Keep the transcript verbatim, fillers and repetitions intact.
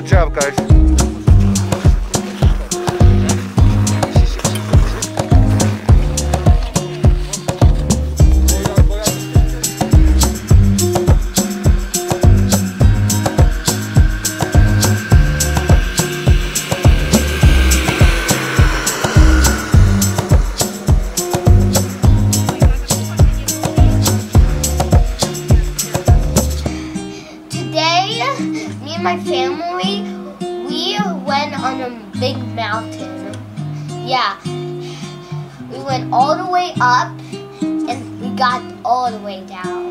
Good job, guys. My family, we went on a big mountain. Yeah, we went all the way up and we got all the way down.